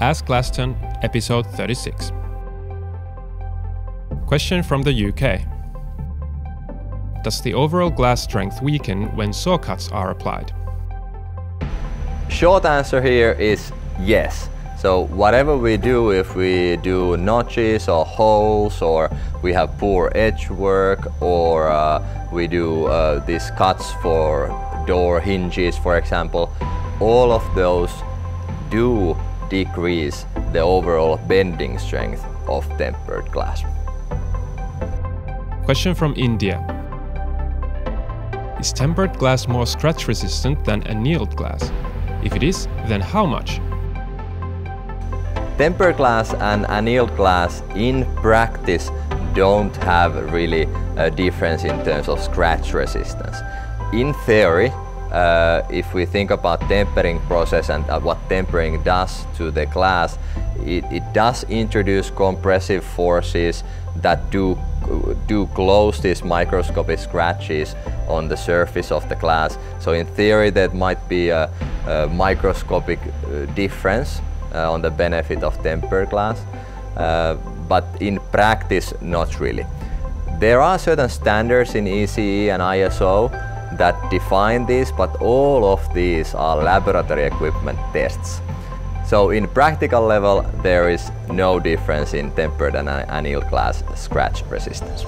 Ask Glaston, episode 36. Question from the UK. Does the overall glass strength weaken when saw cuts are applied? Short answer here is yes. So whatever we do, if we do notches or holes, or we have poor edge work, or we do these cuts for door hinges, for example, all of those do decrease the overall bending strength of tempered glass. Question from India. Is tempered glass more scratch resistant than annealed glass? If it is, then how much? Tempered glass and annealed glass in practice don't have really a difference in terms of scratch resistance. In theory, if we think about tempering process and what tempering does to the glass, it does introduce compressive forces that do close these microscopic scratches on the surface of the glass. So in theory, that might be a microscopic difference on the benefit of tempered glass, but in practice not really. There are certain standards in ECE and ISO that define this, but all of these are laboratory equipment tests. So in practical level there is no difference in tempered and annealed glass scratch resistance.